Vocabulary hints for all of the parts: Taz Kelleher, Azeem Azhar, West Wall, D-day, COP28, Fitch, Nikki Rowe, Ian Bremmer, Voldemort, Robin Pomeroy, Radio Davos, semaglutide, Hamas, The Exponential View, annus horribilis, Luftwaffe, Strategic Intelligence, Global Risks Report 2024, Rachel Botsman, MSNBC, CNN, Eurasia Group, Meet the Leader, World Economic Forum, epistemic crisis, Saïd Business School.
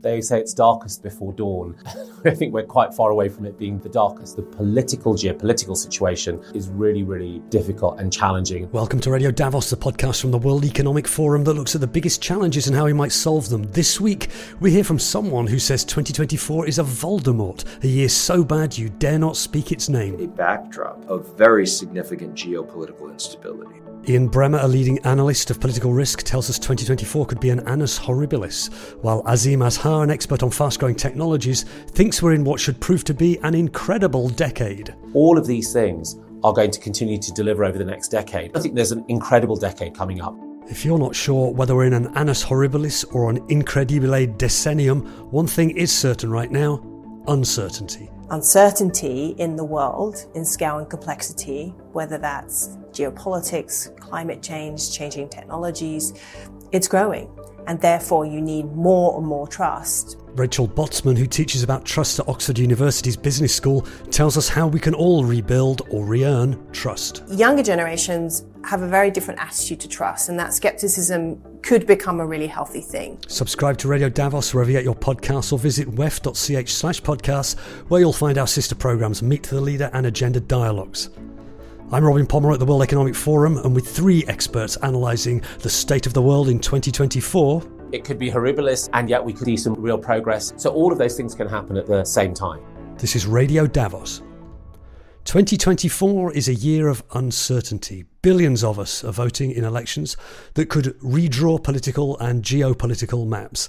They say it's darkest before dawn. I think we're quite far away from it being the darkest. The geopolitical situation is really, really difficult and challenging. Welcome to Radio Davos, the podcast from the World Economic Forum that looks at the biggest challenges and how we might solve them. This week, we hear from someone who says 2024 is a Voldemort, a year so bad you dare not speak its name. A backdrop of very significant geopolitical instability. Ian Bremmer, a leading analyst of political risk, tells us 2024 could be an annus horribilis, while Azeem Azhar, an expert on fast-growing technologies, thinks we're in what should prove to be an incredible decade. All of these things are going to continue to deliver over the next decade. I think there's an incredible decade coming up. If you're not sure whether we're in an annus horribilis or an incredibile decennium, one thing is certain right now: uncertainty. Uncertainty in the world, in scale and complexity, whether that's geopolitics, climate change, changing technologies, it's growing. And therefore you need more and more trust. Rachel Botsman, who teaches about trust at Oxford University's Business School, tells us how we can all rebuild or re-earn trust. Younger generations have a very different attitude to trust, and that skepticism could become a really healthy thing. Subscribe to Radio Davos wherever you get your podcasts, or visit wef.ch/podcasts, where you'll find our sister programmes Meet the Leader and Agenda Dialogues. I'm Robin Pomeroy at the World Economic Forum, and with three experts analysing the state of the world in 2024. It could be horribilis, and yet we could see some real progress. So all of those things can happen at the same time. This is Radio Davos. 2024 is a year of uncertainty. Billions of us are voting in elections that could redraw political and geopolitical maps.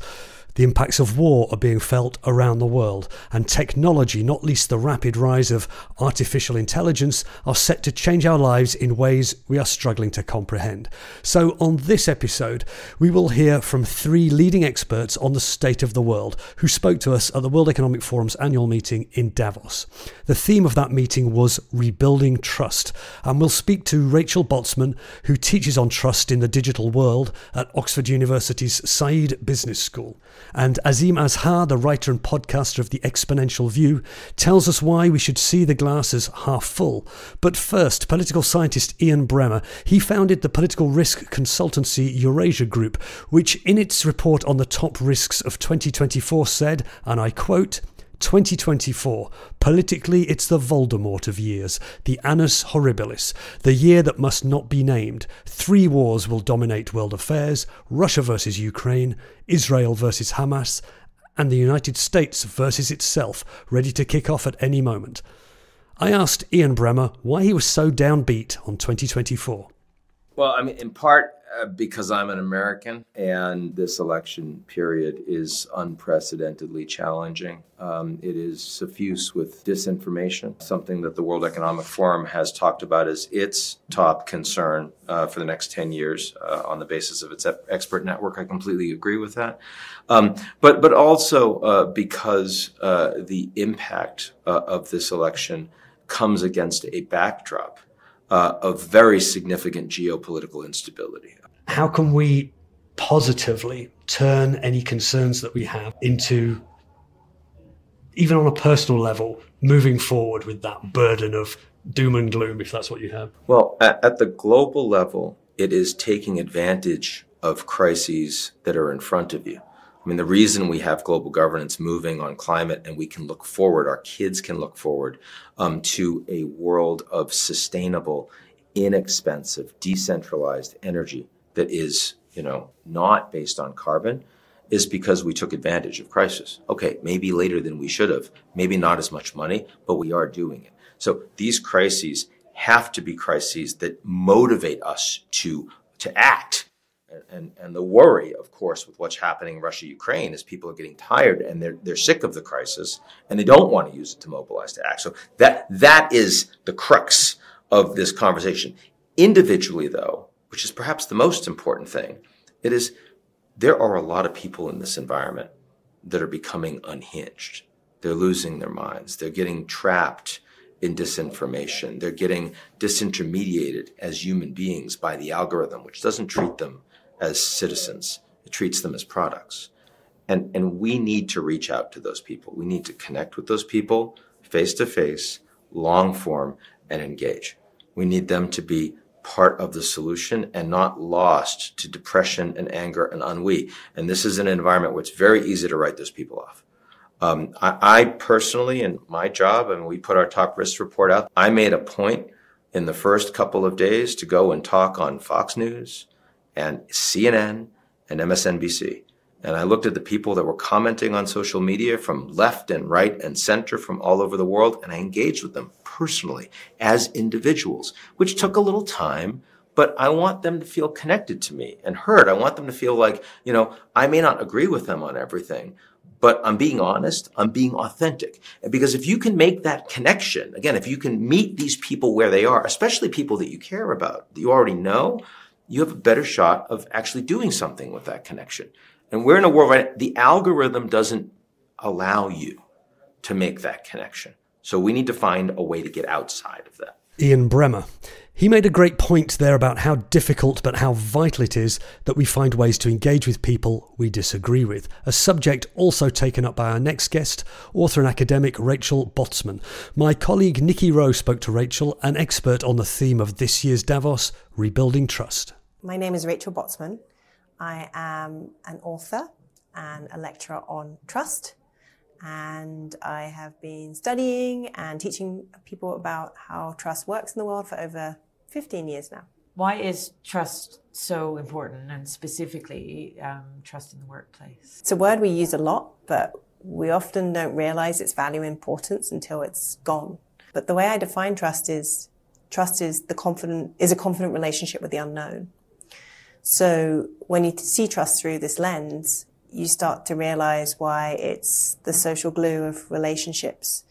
The impacts of war are being felt around the world, and technology, not least the rapid rise of artificial intelligence, are set to change our lives in ways we are struggling to comprehend. So on this episode, we will hear from three leading experts on the state of the world who spoke to us at the World Economic Forum's annual meeting in Davos. The theme of that meeting was rebuilding trust, and we'll speak to Rachel Botsman, who teaches on trust in the digital world at Oxford University's Saïd Business School. And Azeem Azhar, the writer and podcaster of The Exponential View, tells us why we should see the glass as half full. But first, political scientist Ian Bremmer. He founded the political risk consultancy Eurasia Group, which in its report on the top risks of 2024 said, and I quote, 2024. Politically, it's the Voldemort of years, the annus horribilis, the year that must not be named. Three wars will dominate world affairs: Russia versus Ukraine, Israel versus Hamas, and the United States versus itself, ready to kick off at any moment. I asked Ian Bremmer why he was so downbeat on 2024. Well, I mean, in part because I'm an American, and this election period is unprecedentedly challenging. It is suffused with disinformation, something that the World Economic Forum has talked about as its top concern for the next 10 years on the basis of its expert network. I completely agree with that. But also because the impact of this election comes against a backdrop of very significant geopolitical instability. How can we positively turn any concerns that we have into, even on a personal level, moving forward with that burden of doom and gloom, if that's what you have? Well, at the global level, it is taking advantage of crises that are in front of you. I mean, the reason we have global governance moving on climate, and we can look forward, our kids can look forward to a world of sustainable, inexpensive, decentralized energy that is, you know, not based on carbon, is because we took advantage of crisis. Okay, maybe later than we should have, maybe not as much money, but we are doing it. So these crises have to be crises that motivate us to act. And the worry, of course, with what's happening in Russia, Ukraine, is people are getting tired and they're sick of the crisis, and they don't want to use it to mobilize to act. So that is the crux of this conversation. Individually, though, which is perhaps the most important thing, it is there are a lot of people in this environment that are becoming unhinged. They're losing their minds. They're getting trapped in disinformation. They're getting disintermediated as human beings by the algorithm, which doesn't treat them as citizens, it treats them as products. And we need to reach out to those people. We need to connect with those people face to face, long form, and engage. We need them to be part of the solution and not lost to depression and anger and ennui. And this is an environment where it's very easy to write those people off. I personally, in my job, and we put our top risk report out, I made a point in the first couple of days to go and talk on Fox News and CNN and MSNBC. And I looked at the people that were commenting on social media from left and right and center from all over the world, and I engaged with them personally as individuals, which took a little time, but I want them to feel connected to me and heard. I want them to feel like, you know, I may not agree with them on everything, but I'm being honest, I'm being authentic. Because if you can make that connection, again, if you can meet these people where they are, especially people that you care about, that you already know, you have a better shot of actually doing something with that connection. And we're in a world right now, the algorithm doesn't allow you to make that connection. So we need to find a way to get outside of that. Ian Bremmer. He made a great point there about how difficult but how vital it is that we find ways to engage with people we disagree with, a subject also taken up by our next guest, author and academic Rachel Botsman. My colleague Nikki Rowe spoke to Rachel, an expert on the theme of this year's Davos, Rebuilding Trust. My name is Rachel Botsman. I am an author and a lecturer on trust, and I have been studying and teaching people about how trust works in the world for over 15 years now. Why is trust so important, and specifically trust in the workplace? It's a word we use a lot, but we often don't realize its value and importance until it's gone. But the way I define trust is a confident relationship with the unknown. So when you see trust through this lens, you start to realize why it's the social glue of relationships,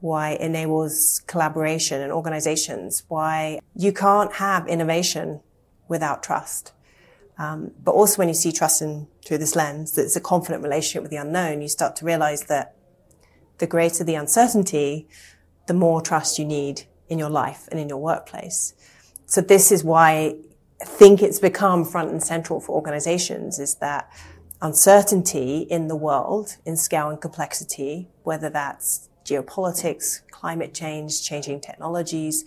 why it enables collaboration and organizations, why you can't have innovation without trust. But also when you see trust through this lens, that it's a confident relationship with the unknown, you start to realize that the greater the uncertainty, the more trust you need in your life and in your workplace. So this is why I think it's become front and central for organizations, is that uncertainty in the world, in scale and complexity, whether that's geopolitics, climate change, changing technologies,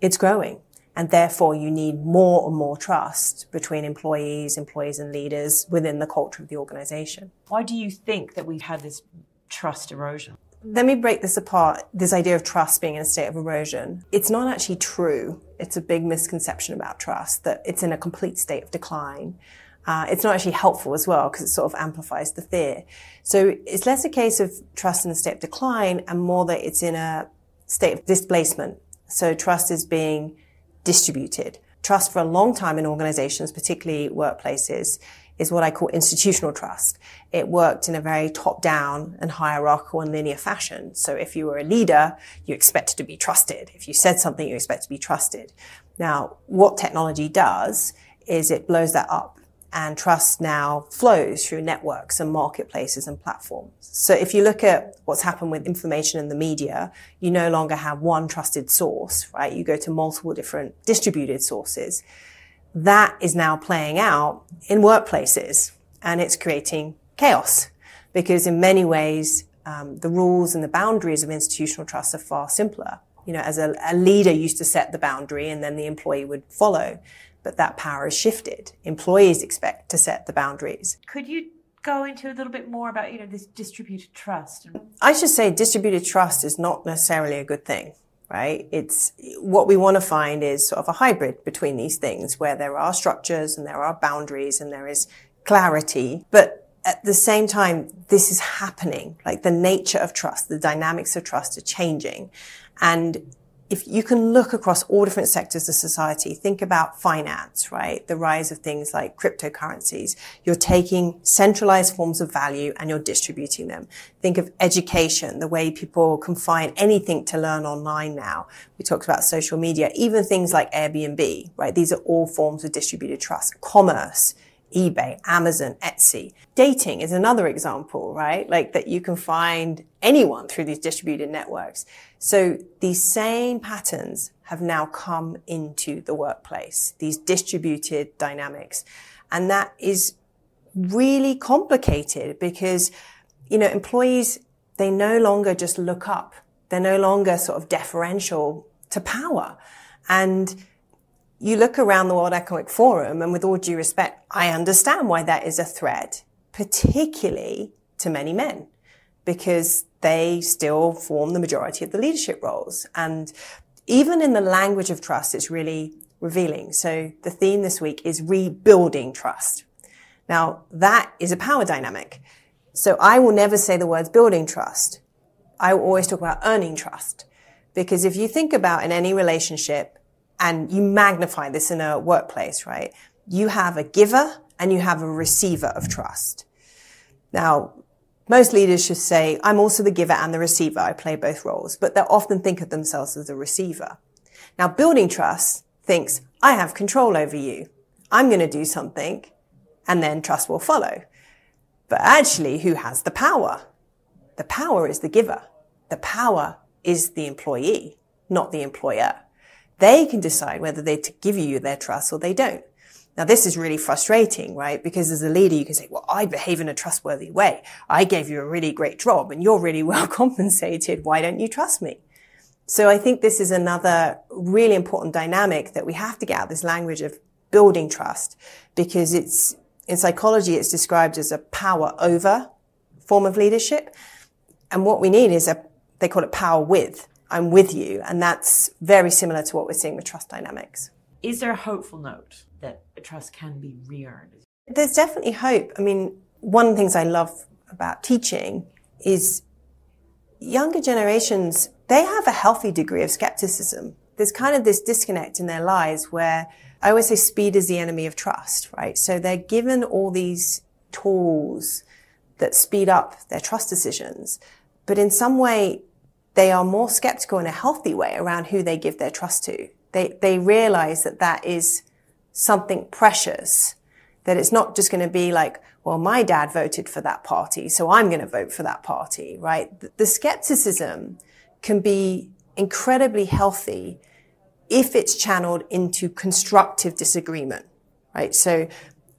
it's growing. And therefore you need more and more trust between employees and leaders within the culture of the organization. Why do you think that we've had this trust erosion? Let me break this apart, this idea of trust being in a state of erosion. It's not actually true. It's a big misconception about trust, that it's in a complete state of decline. It's not actually helpful as well, because it sort of amplifies the fear. So it's less a case of trust in a state of decline and more that it's in a state of displacement. So trust is being distributed. Trust for a long time in organizations, particularly workplaces, is what I call institutional trust. It worked in a very top-down and hierarchical and linear fashion. So if you were a leader, you expected to be trusted. If you said something, you expect to be trusted. Now, what technology does is it blows that up, and trust now flows through networks and marketplaces and platforms. So if you look at what's happened with information in the media, you no longer have one trusted source, right? You go to multiple different distributed sources. That is now playing out in workplaces, and it's creating chaos, because in many ways, the rules and the boundaries of institutional trust are far simpler. You know, as a leader used to set the boundary and then the employee would follow, but that power has shifted. Employees expect to set the boundaries. Could you go into a little bit more about, you know, this distributed trust? I should say distributed trust is not necessarily a good thing. Right? It's what we want to find is sort of a hybrid between these things, where there are structures and there are boundaries and there is clarity. But at the same time, this is happening. Like, the nature of trust, the dynamics of trust are changing. And if you can look across all different sectors of society, think about finance, right? The rise of things like cryptocurrencies. You're taking centralized forms of value and you're distributing them. Think of education, the way people can find anything to learn online now. We talked about social media, even things like Airbnb, right? These are all forms of distributed trust. Commerce, eBay, Amazon, Etsy. Dating is another example, right? Like, that you can find anyone through these distributed networks. So these same patterns have now come into the workplace, these distributed dynamics. And that is really complicated because, you know, employees, they no longer just look up. They're no longer sort of deferential to power. And you look around the World Economic Forum, and with all due respect, I understand why that is a threat, particularly to many men, because they still form the majority of the leadership roles. And even in the language of trust, it's really revealing. So the theme this week is rebuilding trust. Now, that is a power dynamic. So I will never say the words building trust. I will always talk about earning trust. Because if you think about in any relationship, and you magnify this in a workplace, right? You have a giver and you have a receiver of trust. Now, most leaders should say, I'm also the giver and the receiver. I play both roles, but they'll often think of themselves as the receiver. Now, building trust thinks, I have control over you. I'm going to do something and then trust will follow. But actually, who has the power? The power is the giver. The power is the employee, not the employer. They can decide whether they give you their trust or they don't. Now, this is really frustrating, right? Because as a leader, you can say, well, I behave in a trustworthy way. I gave you a really great job and you're really well compensated. Why don't you trust me? So I think this is another really important dynamic that we have to get out of this language of building trust, because it's, in psychology, it's described as a power over form of leadership. And what we need is they call it power with. I'm with you. And that's very similar to what we're seeing with trust dynamics. Is there a hopeful note that trust can be re-earned? There's definitely hope. I mean, one of the things I love about teaching is younger generations, they have a healthy degree of skepticism. There's kind of this disconnect in their lives where I always say speed is the enemy of trust, right? So they're given all these tools that speed up their trust decisions, but in some way, they are more skeptical in a healthy way around who they give their trust to. They realize that that is something precious, that it's not just going to be like, well, my dad voted for that party, so I'm going to vote for that party, right? The skepticism can be incredibly healthy if it's channeled into constructive disagreement, right? So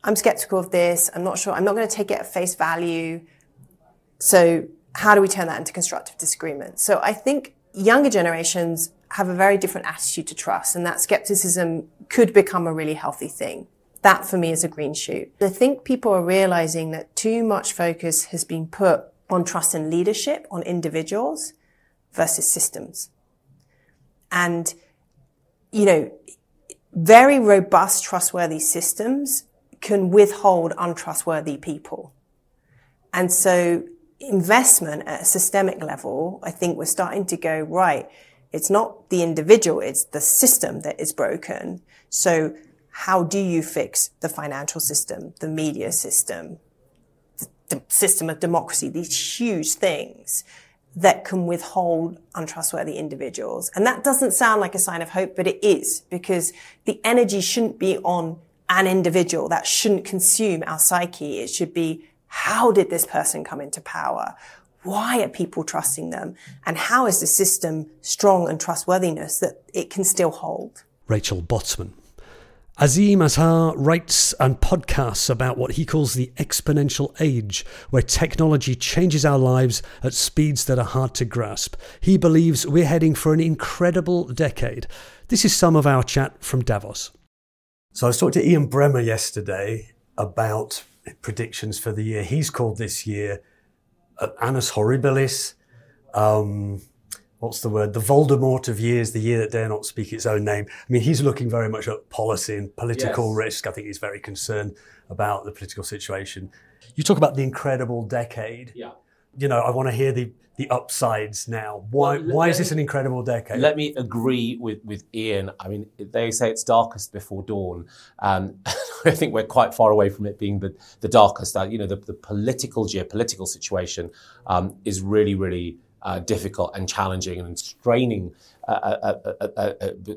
I'm skeptical of this. I'm not sure. I'm not going to take it at face value. So how do we turn that into constructive disagreement? So I think younger generations have a very different attitude to trust, and that skepticism could become a really healthy thing. That for me is a green shoot. I think people are realizing that too much focus has been put on trust and leadership, on individuals versus systems. And, you know, very robust, trustworthy systems can withhold untrustworthy people. And so investment at a systemic level, I think we're starting to go, right, it's not the individual, it's the system that is broken. So how do you fix the financial system, the media system, the system of democracy, these huge things that can withhold untrustworthy individuals? And that doesn't sound like a sign of hope, but it is, because the energy shouldn't be on an individual. That shouldn't consume our psyche. It should be, how did this person come into power? Why are people trusting them? And how is the system strong and trustworthiness that it can still hold? Rachel Botsman. Azeem Azhar writes and podcasts about what he calls the exponential age, where technology changes our lives at speeds that are hard to grasp. He believes we're heading for an incredible decade. This is some of our chat from Davos. So I was talking to Ian Bremmer yesterday about predictions for the year. He's called this year annus horribilis. What's the word? The Voldemort of years, the year that dare not speak its own name. I mean, he's looking very much at policy and political risk. I think he's very concerned about the political situation. You talk about the incredible decade. Yeah. You know, I want to hear the upsides now. Why is this an incredible decade? Let me agree with Ian. I mean, they say it's darkest before dawn. I think we're quite far away from it being the darkest. You know, the geopolitical situation is really, really difficult and challenging and straining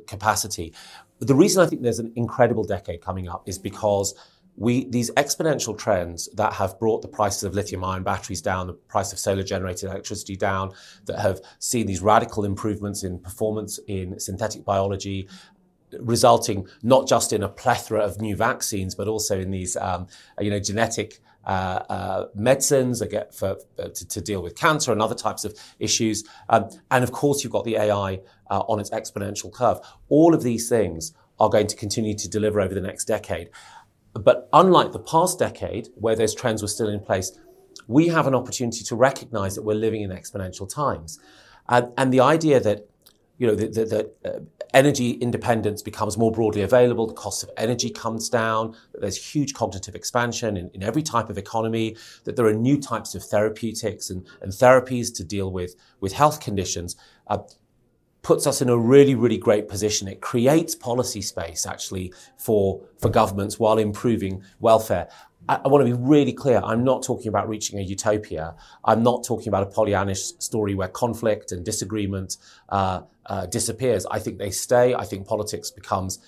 capacity. But the reason I think there's an incredible decade coming up is because these exponential trends that have brought the prices of lithium-ion batteries down, the price of solar-generated electricity down, that have seen these radical improvements in performance in synthetic biology, resulting not just in a plethora of new vaccines, but also in these, genetic medicines that get to deal with cancer and other types of issues. And of course, you've got the AI on its exponential curve. All of these things are going to continue to deliver over the next decade. But unlike the past decade, where those trends were still in place, we have an opportunity to recognize that we're living in exponential times. And the idea that, you know, that energy independence becomes more broadly available, the cost of energy comes down, that there's huge cognitive expansion in every type of economy, that there are new types of therapeutics and therapies to deal with health conditions, puts us in a really, really great position. It creates policy space, actually, for governments while improving welfare. I want to be really clear. I'm not talking about reaching a utopia. I'm not talking about a Pollyannish story where conflict and disagreement disappears. I think they stay. I think politics becomes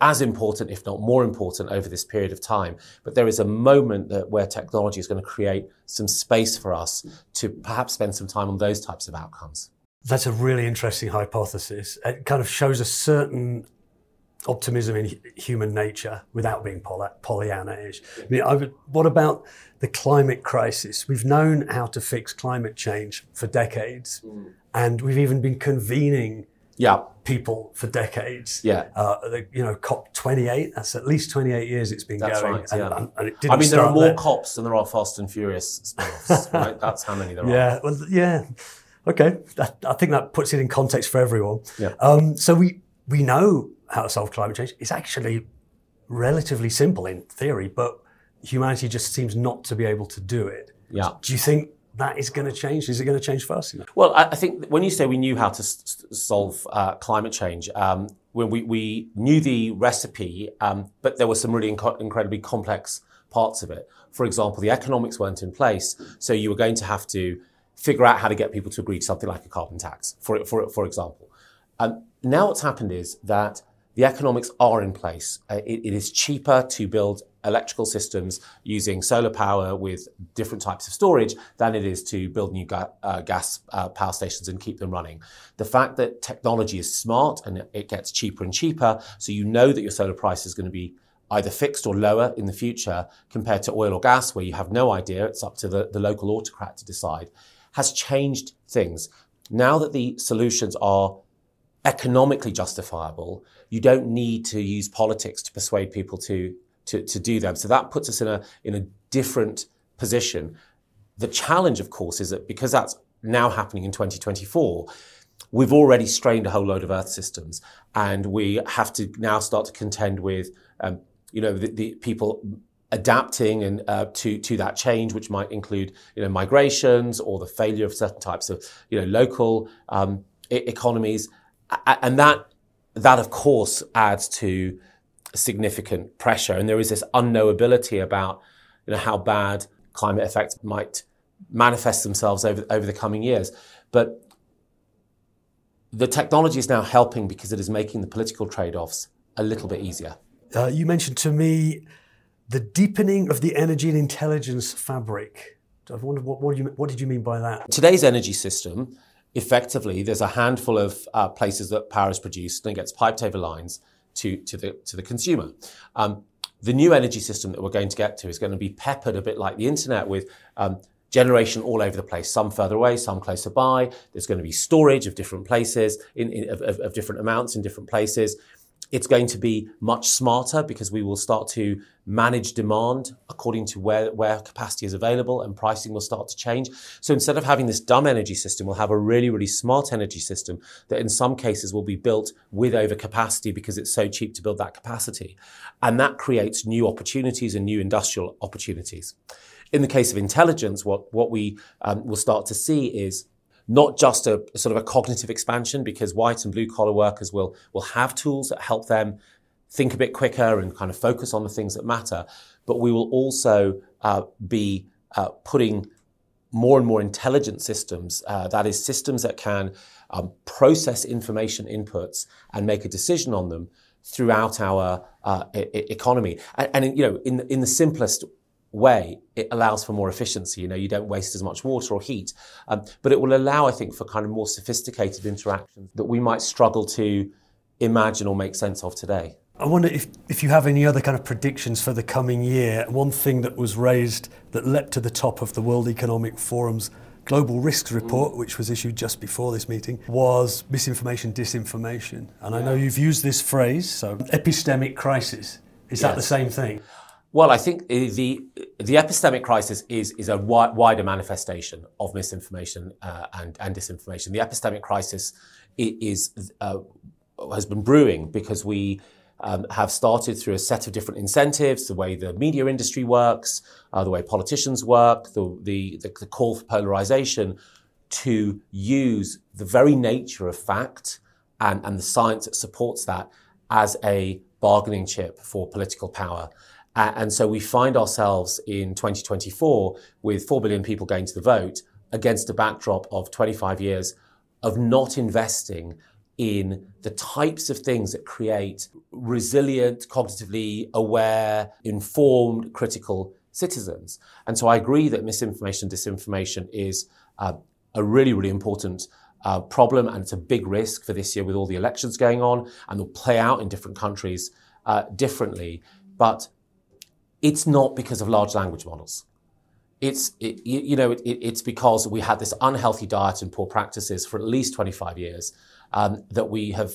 as important, if not more important, over this period of time. But there is a moment that where technology is going to create some space for us to perhaps spend some time on those types of outcomes. That's a really interesting hypothesis. It kind of shows a certain optimism in human nature without being Pollyanna-ish. I mean, what about the climate crisis? We've known how to fix climate change for decades, and we've even been convening people for decades. You know, COP28, that's at least 28 years it's been going. Right, and it didn't I mean, there are more COPs than there are Fast and Furious spin-offs, right? That's how many there are. Well, okay, I think that puts it in context for everyone. So we know how to solve climate change. It's actually relatively simple in theory, but humanity just seems not to be able to do it. Do you think that is going to change? Is it going to change fast enough? Well, I think when you say we knew how to solve climate change, when we knew the recipe, but there were some really incredibly complex parts of it. For example, the economics weren't in place, so you were going to have to figure out how to get people to agree to something like a carbon tax, for example. Now what's happened is that the economics are in place. It is cheaper to build electrical systems using solar power with different types of storage than it is to build new gas power stations and keep them running. The fact that technology is smart and it gets cheaper and cheaper, so you know that your solar price is going to be either fixed or lower in the future compared to oil or gas, where you have no idea, it's up to the local autocrat to decide, has changed things. Now that the solutions are economically justifiable, you don't need to use politics to persuade people to do them. So that puts us in a different position. The challenge, of course, is that because that's now happening in 2024, we've already strained a whole load of Earth systems, and we have to now start to contend with, the people adapting and to that change, which might include migrations or the failure of certain types of local economies, and that of course adds to significant pressure. And there is this unknowability about how bad climate effects might manifest themselves over the coming years. But the technology is now helping because it is making the political trade-offs a little bit easier. You mentioned to me the deepening of the energy and intelligence fabric. I've wondered what did you mean by that? Today's energy system, effectively, there's a handful of places that power is produced and it gets piped over lines to the consumer. The new energy system that we're going to get to is going to be peppered a bit like the internet with generation all over the place, some further away, some closer by. There's going to be storage of different places, of different amounts in different places. It's going to be much smarter because we will start to manage demand according to where capacity is available, and pricing will start to change. So instead of having this dumb energy system, we'll have a really, really smart energy system that in some cases will be built with overcapacity because it's so cheap to build that capacity. And that creates new opportunities and new industrial opportunities. In the case of intelligence, what we will start to see is not just a sort of a cognitive expansion, because white and blue collar workers will have tools that help them think a bit quicker and kind of focus on the things that matter. But we will also be putting more and more intelligent systems, that is, systems that can process information inputs and make a decision on them throughout our economy. And in the simplest way, it allows for more efficiency. You don't waste as much water or heat, but it will allow, I think, for kind of more sophisticated interactions that we might struggle to imagine or make sense of today. I wonder if you have any other kind of predictions for the coming year. One thing that was raised that leapt to the top of the World Economic Forum's global risks report, which was issued just before this meeting, was misinformation, disinformation. And I know you've used this phrase, so epistemic crisis. Is that the same thing? Well, I think the epistemic crisis is a wider manifestation of misinformation and disinformation. The epistemic crisis has been brewing because we have started through a set of different incentives, the way the media industry works, the way politicians work, the call for polarization, to use the very nature of fact and the science that supports that as a bargaining chip for political power. And so we find ourselves in 2024 with 4 billion people going to the vote against a backdrop of 25 years of not investing in the types of things that create resilient, cognitively aware, informed, critical citizens. And so I agree that misinformation, disinformation is a really, really important problem, and it's a big risk for this year with all the elections going on, and they'll play out in different countries differently. But it's not because of large language models. It's because we had this unhealthy diet and poor practices for at least 25 years that we have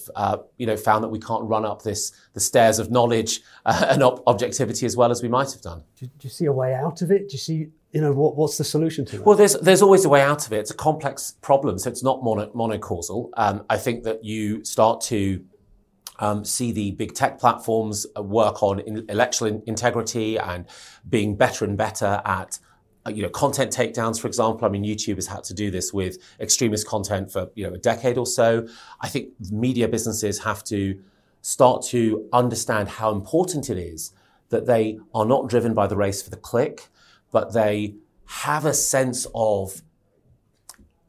found that we can't run up the stairs of knowledge and objectivity as well as we might have done. Do you see a way out of it? Do you see, what's the solution to that? Well, there's always a way out of it. It's a complex problem, so it's not monocausal. I think that you start to see the big tech platforms work on intellectual integrity and being better and better at content takedowns, for example. I mean, YouTube has had to do this with extremist content for a decade or so. I think media businesses have to start to understand how important it is that they are not driven by the race for the click, but they have a sense of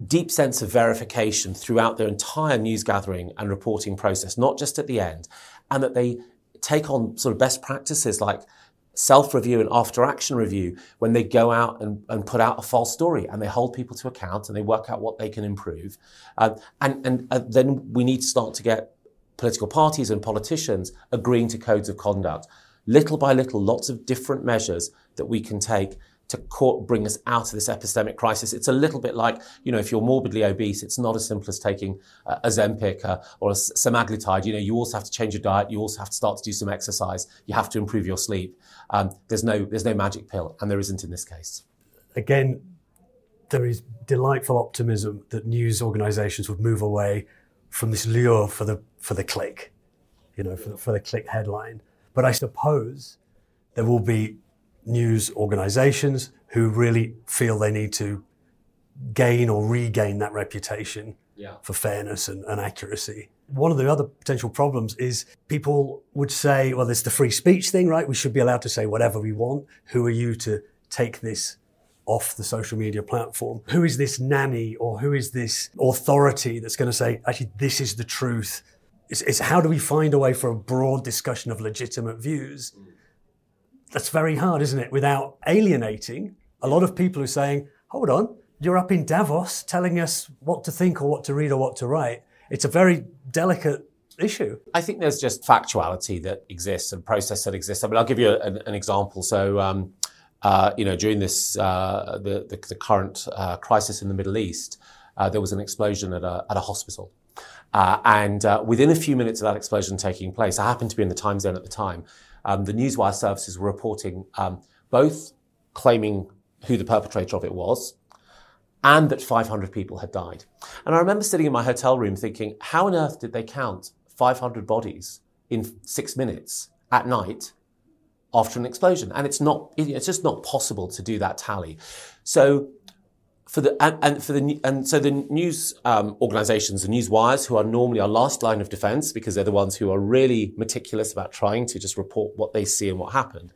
deep sense of verification throughout their entire news gathering and reporting process, not just at the end, and that they take on sort of best practices like self-review and after-action review when they go out and put out a false story, and they hold people to account and they work out what they can improve. And then we need to start to get political parties and politicians agreeing to codes of conduct. Little by little, lots of different measures that we can take to bring us out of this epistemic crisis. It's a little bit like, if you're morbidly obese, it's not as simple as taking a Zempic or a semaglutide. You also have to change your diet. You also have to start to do some exercise. You have to improve your sleep. There's no magic pill, and there isn't in this case. Again, there is delightful optimism that news organisations would move away from this lure for the click, for the click headline. But I suppose there will be news organisations who really feel they need to gain or regain that reputation for fairness and accuracy. One of the other potential problems is people would say, well, there's the free speech thing, right? We should be allowed to say whatever we want. Who are you to take this off the social media platform? Who is this nanny, or who is this authority that's going to say, actually, this is the truth? It's how do we find a way for a broad discussion of legitimate views? That's very hard, isn't it? Without alienating a lot of people who are saying, hold on, you're up in Davos telling us what to think or what to read or what to write. It's a very delicate issue. I think there's just factuality that exists and process that exists. I mean, I'll give you an example. So, during this, the current crisis in the Middle East, there was an explosion at a hospital. And within a few minutes of that explosion taking place, I happened to be in the time zone at the time, the newswire services were reporting both claiming who the perpetrator of it was and that 500 people had died. And I remember sitting in my hotel room thinking, how on earth did they count 500 bodies in 6 minutes at night after an explosion? And it's just not possible to do that tally. So so the news organisations, the news wires, who are normally our last line of defence because they're the ones who are really meticulous about trying to just report what they see and what happened,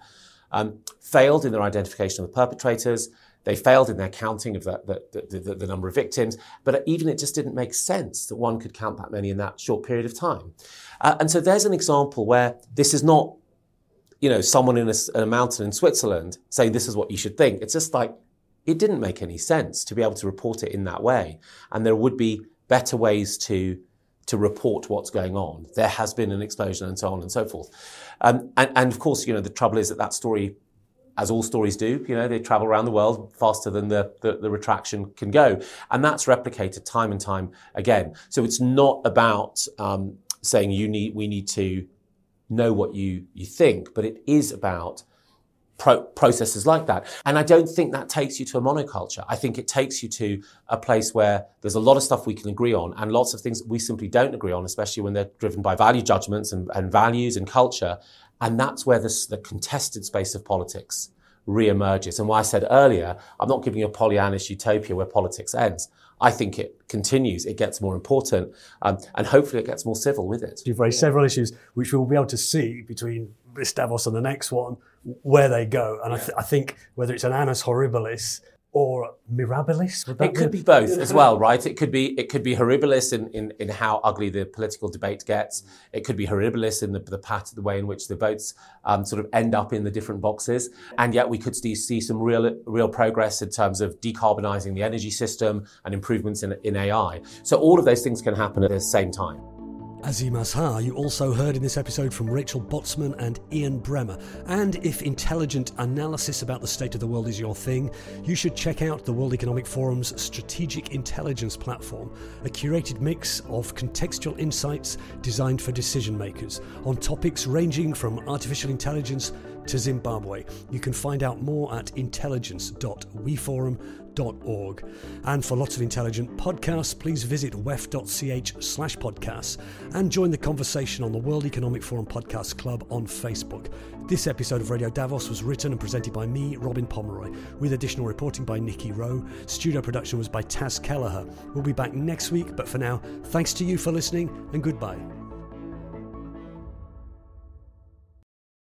failed in their identification of the perpetrators. They failed in their counting of the number of victims. But even it just didn't make sense that one could count that many in that short period of time. And so there's an example where this is not, someone in a mountain in Switzerland saying this is what you should think. It's just like, it didn't make any sense to be able to report it in that way. And there would be better ways to report what's going on. There has been an explosion and so on and so forth. And of course, the trouble is that story as all stories do, you know, they travel around the world faster than the retraction can go. And that's replicated time and time again. So it's not about saying we need to know what you think, but it is about processes like that. And I don't think that takes you to a monoculture. I think it takes you to a place where there's a lot of stuff we can agree on and lots of things that we simply don't agree on, especially when they're driven by value judgments and values and culture. And that's where the contested space of politics reemerges. And why I said earlier, I'm not giving you a Pollyannish utopia where politics ends. I think it continues, it gets more important, and hopefully it gets more civil with it. You've raised several issues which we'll be able to see between this Davos and the next one, where they go. And I think whether it's an annus horribilis or mirabilis, it could be both as well, right? It could be horribilis in how ugly the political debate gets. It could be horribilis in the way in which the votes sort of end up in the different boxes. And yet we could see some real progress in terms of decarbonising the energy system and improvements in AI. So all of those things can happen at the same time. Azeem Azhar, you also heard in this episode from Rachel Botsman and Ian Bremmer. And if intelligent analysis about the state of the world is your thing, you should check out the World Economic Forum's Strategic Intelligence Platform, a curated mix of contextual insights designed for decision makers on topics ranging from artificial intelligence to Zimbabwe. You can find out more at intelligence.weforum.org. And for lots of intelligent podcasts, please visit wef.ch/podcasts and join the conversation on the World Economic Forum Podcast Club on Facebook. This episode of Radio Davos was written and presented by me, Robin Pomeroy, with additional reporting by Nikki Rowe. Studio production was by Taz Kelleher. We'll be back next week, but for now, thanks to you for listening and goodbye.